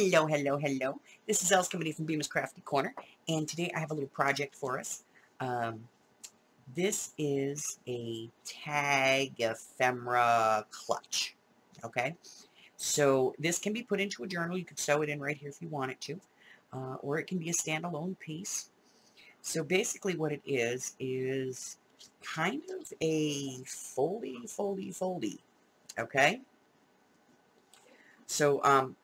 Hello, hello, hello. This is Els coming from Bemis Crafty Corner, and today I have a little project for us. This is a tag ephemera clutch, okay? So this can be put into a journal. You could sew it in right here if you wanted to, or it can be a standalone piece. So basically what it is kind of a foldy, okay? So,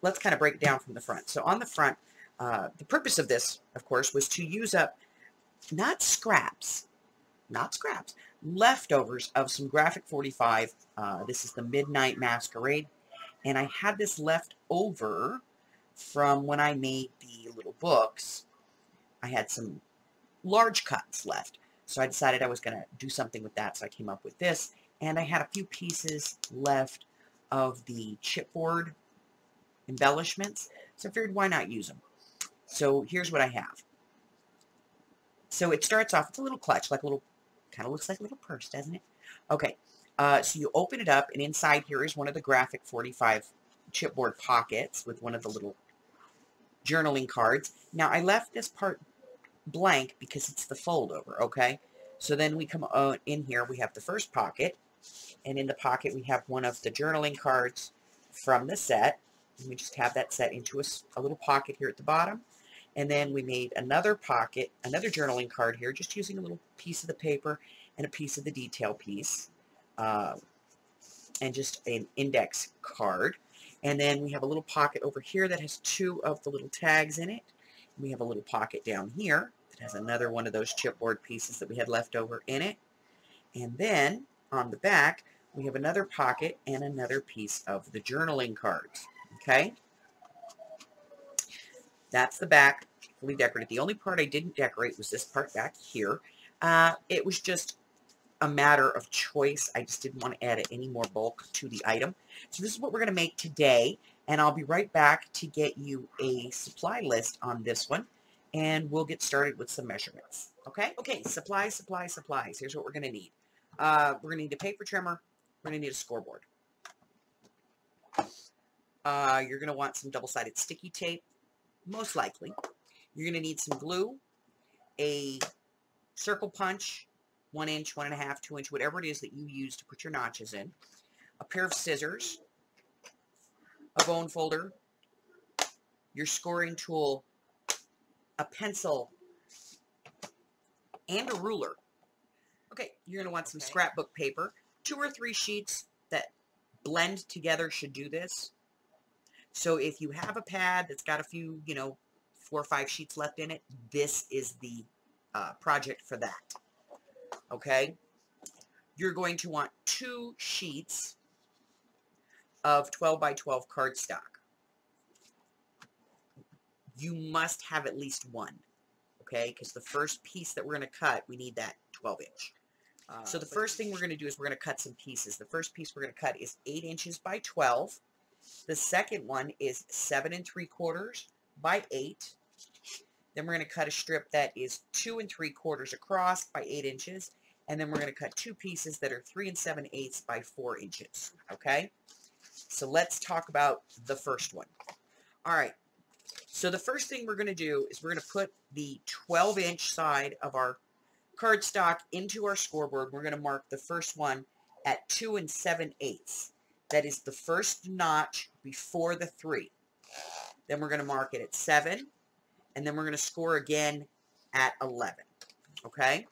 let's kind of break it down from the front. So on the front, the purpose of this, of course, was to use up not scraps, leftovers of some Graphic 45. This is the Midnight Masquerade. And I had this left over from when I made the little books. I had some large cuts left. So I decided I was going to do something with that. So I came up with this. And I had a few pieces left of the chipboard embellishments, so I figured why not use them. So here's what I have. So it starts off, it's a little clutch, like a little, kind of looks like a little purse, doesn't it? Okay, so you open it up, and inside here is one of the Graphic 45 chipboard pockets with one of the little journaling cards. Now I left this part blank because it's the fold over, okay? So then we come in here, we have the first pocket, and in the pocket we have one of the journaling cards from the set. We just have that set into a little pocket here at the bottom. And then we made another pocket, another journaling card here, just using a little piece of the paper and a piece of the detail piece, and just an index card. And then we have a little pocket over here that has two of the little tags in it. And we have a little pocket down here that has another one of those chipboard pieces that we had left over in it. And then on the back, we have another pocket and another piece of the journaling cards. Okay, that's the back, fully decorated. The only part I didn't decorate was this part back here. It was just a matter of choice. I just didn't want to add any more bulk to the item. So this is what we're going to make today, and I'll be right back to get you a supply list on this one, and we'll get started with some measurements. Okay, supplies. Here's what we're going to need. We're going to need a paper trimmer. We're going to need a scoreboard. You're going to want some double-sided sticky tape, most likely. You're going to need some glue, a circle punch, 1 inch, 1.5, 2 inch, whatever it is that you use to put your notches in, a pair of scissors, a bone folder, your scoring tool, a pencil, and a ruler. Okay, you're going to want some scrapbook paper. 2 or 3 sheets that blend together should do this. So if you have a pad that's got a few, 4 or 5 sheets left in it, this is the project for that. Okay? You're going to want 2 sheets of 12 by 12 cardstock. You must have at least one, okay? Because the first piece that we're going to cut, we need that 12 inch. So the first thing we're going to do is we're going to cut some pieces. The first piece we're going to cut is 8 inches by 12. The second one is 7 3/4 by 8. Then we're going to cut a strip that is 2 3/4 across by 8 inches. And then we're going to cut 2 pieces that are 3 7/8 by 4 inches. Okay? So let's talk about the first one. All right. So the first thing we're going to do is we're going to put the 12-inch side of our cardstock into our scoreboard. We're going to mark the first one at 2 7/8. That is the first notch before the 3. Then we're going to mark it at 7, and then we're going to score again at 11, okay?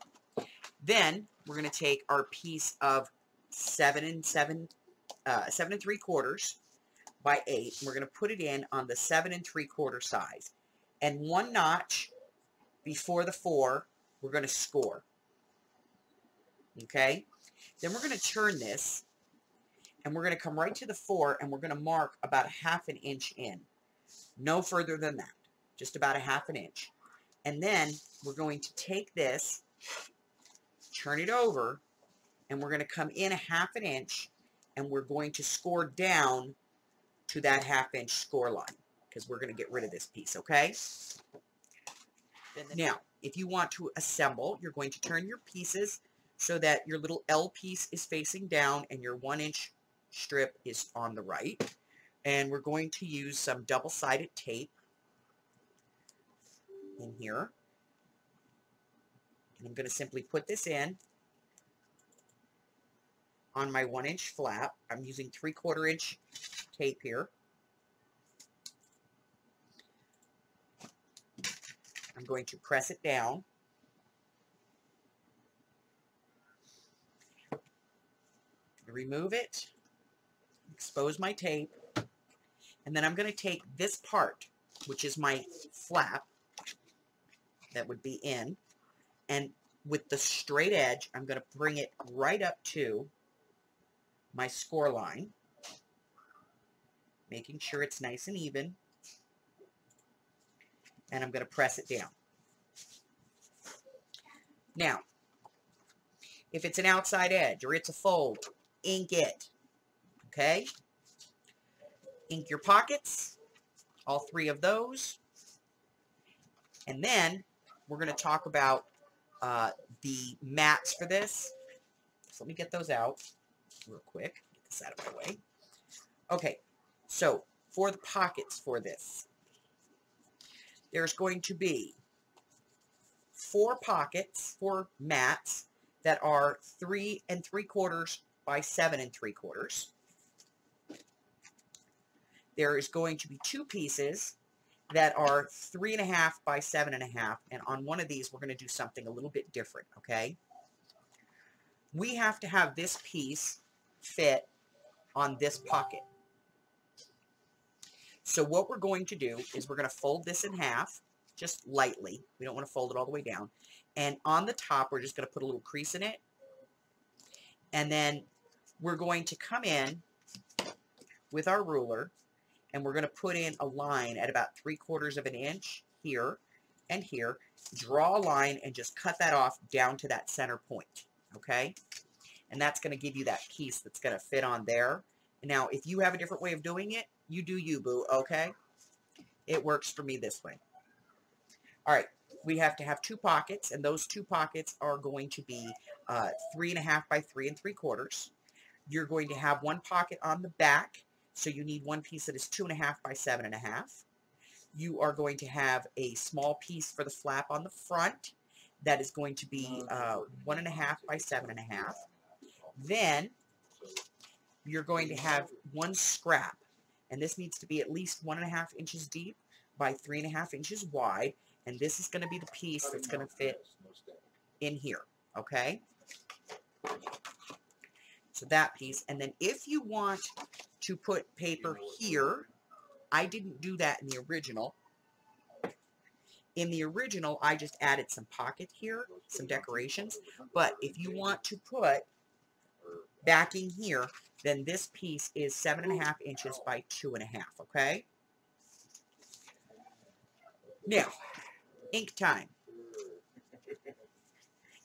Then we're going to take our piece of 7 3/4 by 8, and we're going to put it in on the 7 3/4 size. And 1 notch before the 4, we're going to score, okay? Then we're going to turn this, and we're going to come right to the 4, and we're going to mark about 1/2 inch in. No further than that. Just about 1/2 inch. And then we're going to take this, turn it over, and we're going to come in 1/2 inch, and we're going to score down to that 1/2 inch score line because we're going to get rid of this piece, okay? Now, if you want to assemble, you're going to turn your pieces so that your little L piece is facing down and your 1-inch strip is on the right, and we're going to use some double-sided tape in here. And I'm going to simply put this in on my 1-inch flap. I'm using 3/4-inch tape here. I'm going to press it down. Remove it, expose my tape, and then I'm going to take this part, which is my flap that would be in, and with the straight edge, I'm going to bring it right up to my score line, making sure it's nice and even, and I'm going to press it down. Now, if it's an outside edge or it's a fold, ink it, okay? Ink your pockets, all three of those. And then we're going to talk about the mats for this. So let me get those out real quick. Get this out of my way. Okay, so for the pockets for this, there's going to be 4 pockets, 4 mats that are 3 3/4 by 7 3/4. There is going to be 2 pieces that are 3.5 by 7.5, and on one of these we're going to do something a little bit different, okay? We have to have this piece fit on this pocket. So what we're going to do is we're going to fold this in half, just lightly. We don't want to fold it all the way down. And on the top, we're just going to put a little crease in it. And then we're going to come in with our ruler, and we're going to put in a line at about 3/4 of an inch here and here. Draw a line and just cut that off down to that center point, okay? And that's going to give you that piece that's going to fit on there. Now, if you have a different way of doing it, you do you, boo, okay? It works for me this way. All right, we have to have 2 pockets, and those 2 pockets are going to be 3.5 by 3.75. You're going to have 1 pocket on the back, so you need 1 piece that is 2.5 by 7.5. You are going to have a small piece for the flap on the front that is going to be 1.5 by 7.5. Then you're going to have 1 scrap, and this needs to be at least 1.5 inches deep by 3.5 inches wide. And this is going to be the piece that's going to fit in here, okay? So that piece. And then if you want to put paper here, I didn't do that in the original. In the original, I just added some pocket here, some decorations. But if you want to put backing here, then this piece is 7.5 inches by 2.5, okay? Now, ink time.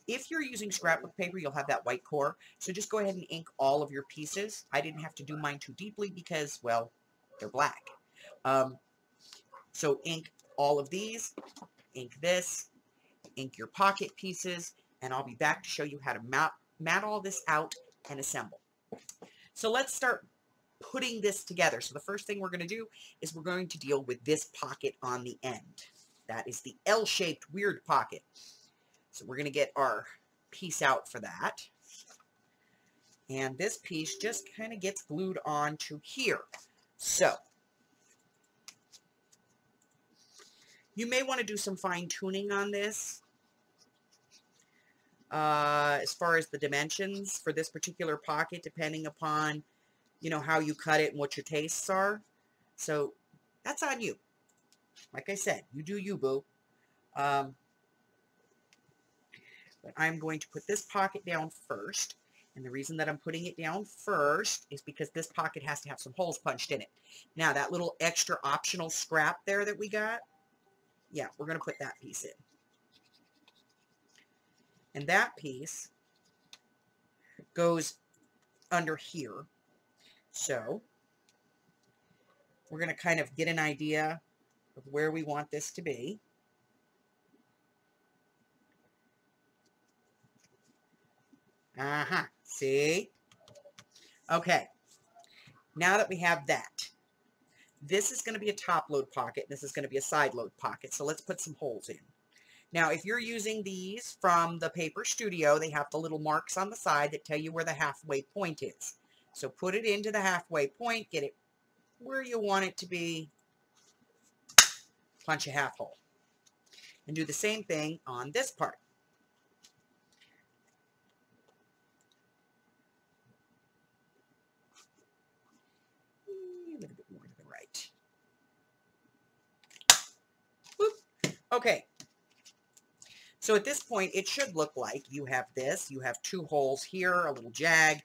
If you're using scrapbook paper, you'll have that white core, so just go ahead and ink all of your pieces. I didn't have to do mine too deeply because, well, they're black. So ink all of these, ink this, ink your pocket pieces, and I'll be back to show you how to mat all this out and assemble. So let's start putting this together. So the first thing we're going to do is we're going to deal with this pocket on the end. That is the L-shaped weird pocket. So we're going to get our piece out for that. And this piece just kind of gets glued onto here. So you may want to do some fine tuning on this. As far as the dimensions for this particular pocket, depending upon, you know, how you cut it and what your tastes are. So that's on you. Like I said, you do you, boo. But I'm going to put this pocket down first. And the reason that I'm putting it down first is because this pocket has to have some holes punched in it. Now, that little extra optional scrap there that we got, yeah, we're going to put that piece in. And that piece goes under here. So we're going to kind of get an idea of where we want this to be. See? Okay. Now that we have that, This is going to be a top load pocket. This is going to be a side load pocket. So let's put some holes in. Now, if you're using these from the Paper Studio, they have the little marks on the side that tell you where the halfway point is. So put it into the halfway point, get it where you want it to be, punch a half hole. And do the same thing on this part. A little bit more to the right. Whoop. Okay. So at this point, it should look like you have this. You have two holes here, a little jag,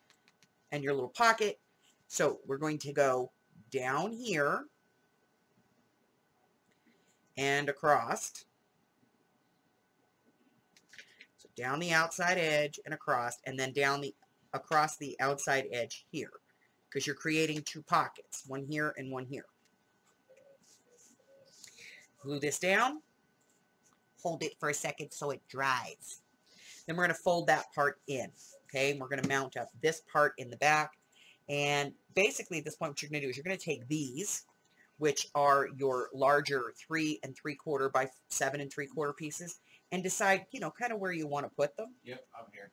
and your little pocket. So we're going to go down here and across. So down the outside edge and across, and then down the across the outside edge here, because you're creating two pockets, one here and one here. Glue this down. Hold it for a second so it dries. Then we're going to fold that part in. Okay, and we're going to mount up this part in the back. And basically at this point what you're going to do is you're going to take these, which are your larger 3 3/4 by 7 3/4 pieces, and decide, you know, kind of where you want to put them. Yep, I'm here.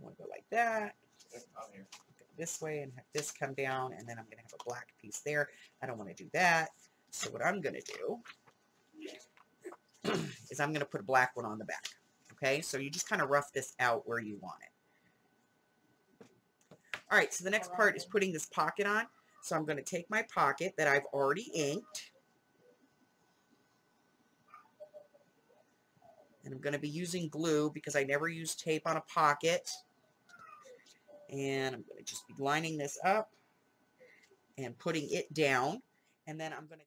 I want to go like that. Yep, I'm here. Go this way and have this come down, and then I'm going to have a black piece there. I don't want to do that. So what I'm going to do is I'm going to put a black one on the back. Okay, so you just kind of rough this out where you want it. All right, so the next part is putting this pocket on. So I'm going to take my pocket that I've already inked. And I'm going to be using glue because I never use tape on a pocket. And I'm going to just be lining this up and putting it down. And then I'm going to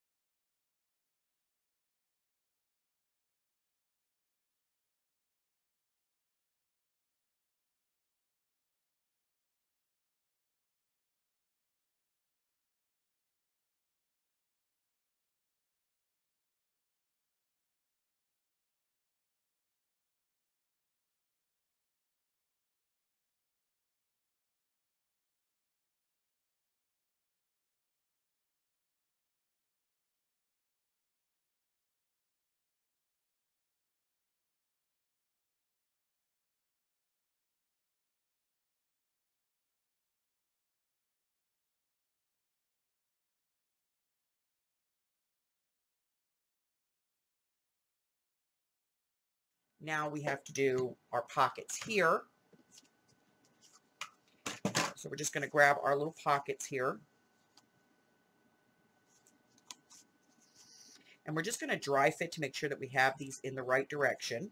now we have to do our pockets here. So we're just going to grab our little pockets here. And we're just going to dry fit to make sure that we have these in the right direction.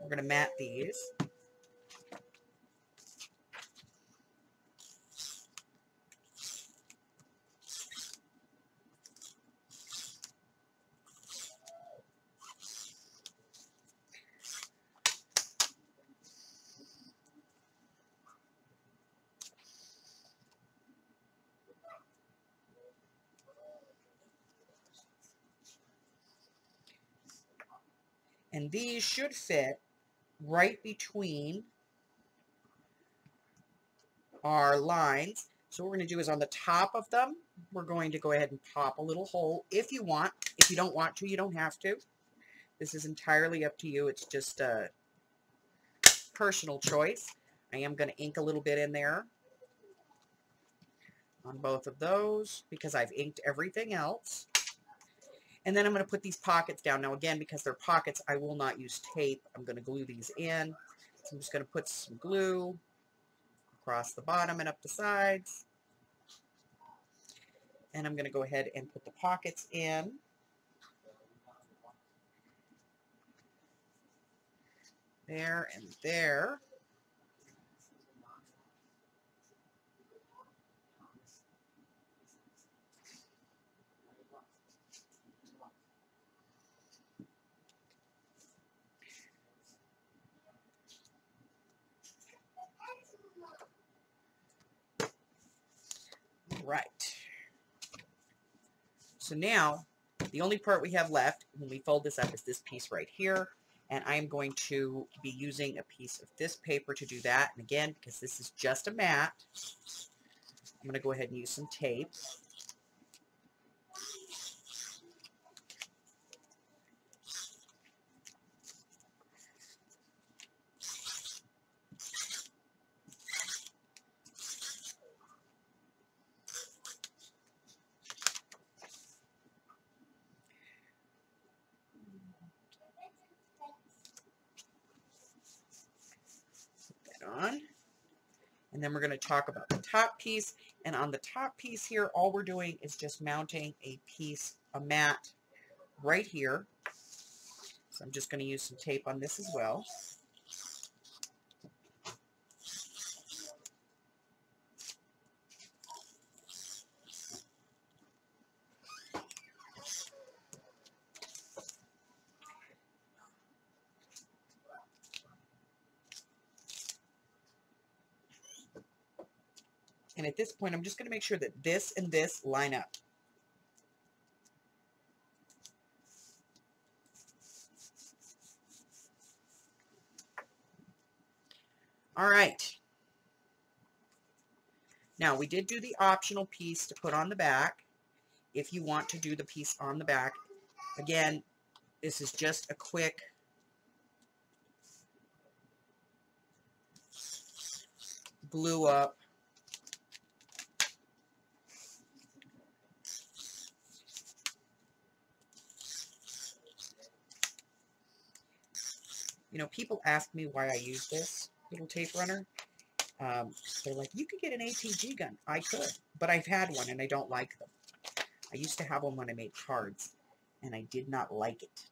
We're going to mat these. And these should fit right between our lines. So what we're going to do is on the top of them, we're going to go ahead and pop a little hole if you want. If you don't want to, you don't have to. This is entirely up to you. It's just a personal choice. I am going to ink a little bit in there on both of those because I've inked everything else. And then I'm going to put these pockets down. Now again, because they're pockets, I will not use tape. I'm going to glue these in. So I'm just going to put some glue across the bottom and up the sides. And I'm going to go ahead and put the pockets in. There and there. right. So now the only part we have left when we fold this up is this piece right here. And I am going to be using a piece of this paper to do that. And again, because this is just a mat, I'm going to go ahead and use some tape. And then we're going to talk about the top piece. And on the top piece here, all we're doing is just mounting a piece, a mat right here. So I'm just going to use some tape on this as well. And at this point, I'm just going to make sure that this and this line up. All right. Now, we did do the optional piece to put on the back. If you want to do the piece on the back, again, this is just a quick glue up. You know, people ask me why I use this little tape runner. They're like, you could get an ATG gun. I could, but I've had one and I don't like them. I used to have one when I made cards and I did not like it.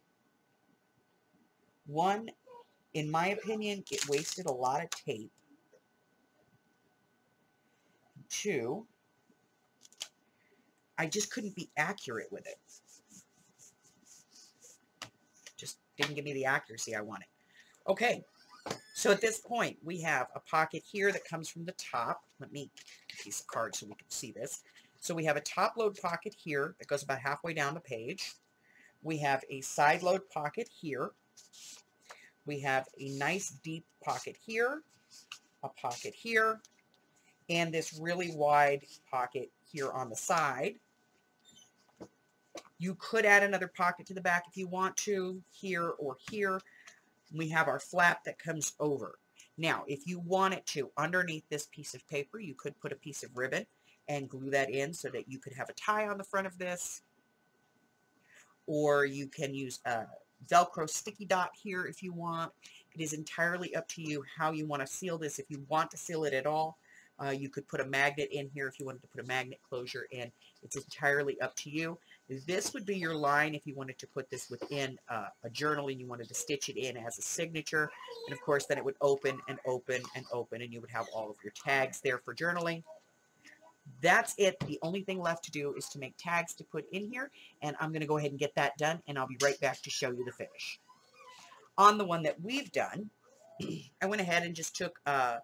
One, in my opinion, it wasted a lot of tape. Two, I just couldn't be accurate with it. Just didn't give me the accuracy I wanted. Okay, so at this point, we have a pocket here that comes from the top. Let me get a piece of card so we can see this. So we have a top load pocket here that goes about halfway down the page. We have a side load pocket here. We have a nice deep pocket here, a pocket here, and this really wide pocket here on the side. You could add another pocket to the back if you want to, here or here. We have our flap that comes over. Now, if you wanted to, underneath this piece of paper, you could put a piece of ribbon and glue that in so that you could have a tie on the front of this. Or you can use a Velcro sticky dot here if you want. It is entirely up to you how you want to seal this. If you want to seal it at all, you could put a magnet in here if you wanted to put a magnet closure in. It's entirely up to you. This would be your line if you wanted to put this within a journal and you wanted to stitch it in as a signature. And, of course, then it would open and open and open, and you would have all of your tags there for journaling. That's it. The only thing left to do is to make tags to put in here, and I'm going to go ahead and get that done, and I'll be right back to show you the finish. On the one that we've done, I went ahead and just took a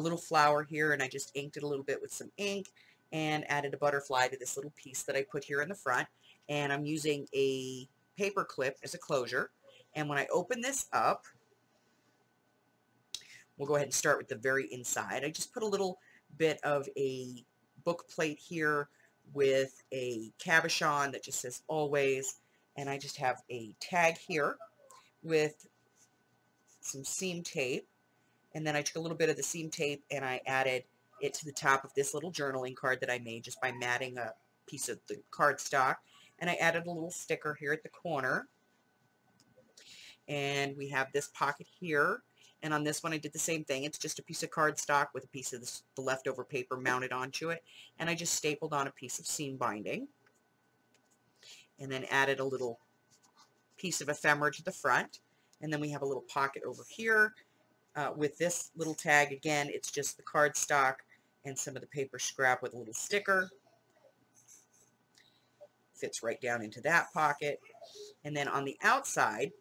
little flower here, and I just inked it a little bit with some ink, and added a butterfly to this little piece that I put here in the front. And I'm using a paper clip as a closure. And when I open this up, we'll go ahead and start with the very inside. I just put a little bit of a book plate here with a cabochon that just says always. And I just have a tag here with some seam tape. And then I took a little bit of the seam tape and I added it to the top of this little journaling card that I made just by matting a piece of the cardstock. And I added a little sticker here at the corner. And we have this pocket here. And on this one, I did the same thing. It's just a piece of cardstock with a piece of the leftover paper mounted onto it. And I just stapled on a piece of seam binding. And then added a little piece of ephemera to the front. And then we have a little pocket over here. With this little tag, again, it's just the cardstock and some of the paper scrap with a little sticker. Fits right down into that pocket. And then on the outside,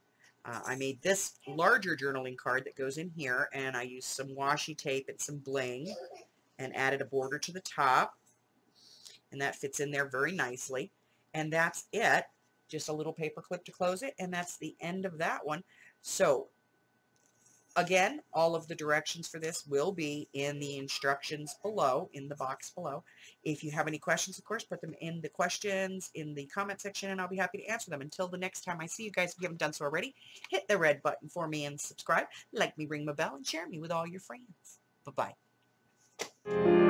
I made this larger journaling card that goes in here, and I used some washi tape and some bling and added a border to the top. and that fits in there very nicely. And that's it. Just a little paper clip to close it, and that's the end of that one. So again, all of the directions for this will be in the instructions below, in the box below. If you have any questions, of course, put them in the questions in the comment section, and I'll be happy to answer them. Until the next time I see you guys, if you haven't done so already, hit the red button for me and subscribe, like me, ring my bell, and share me with all your friends. Bye-bye.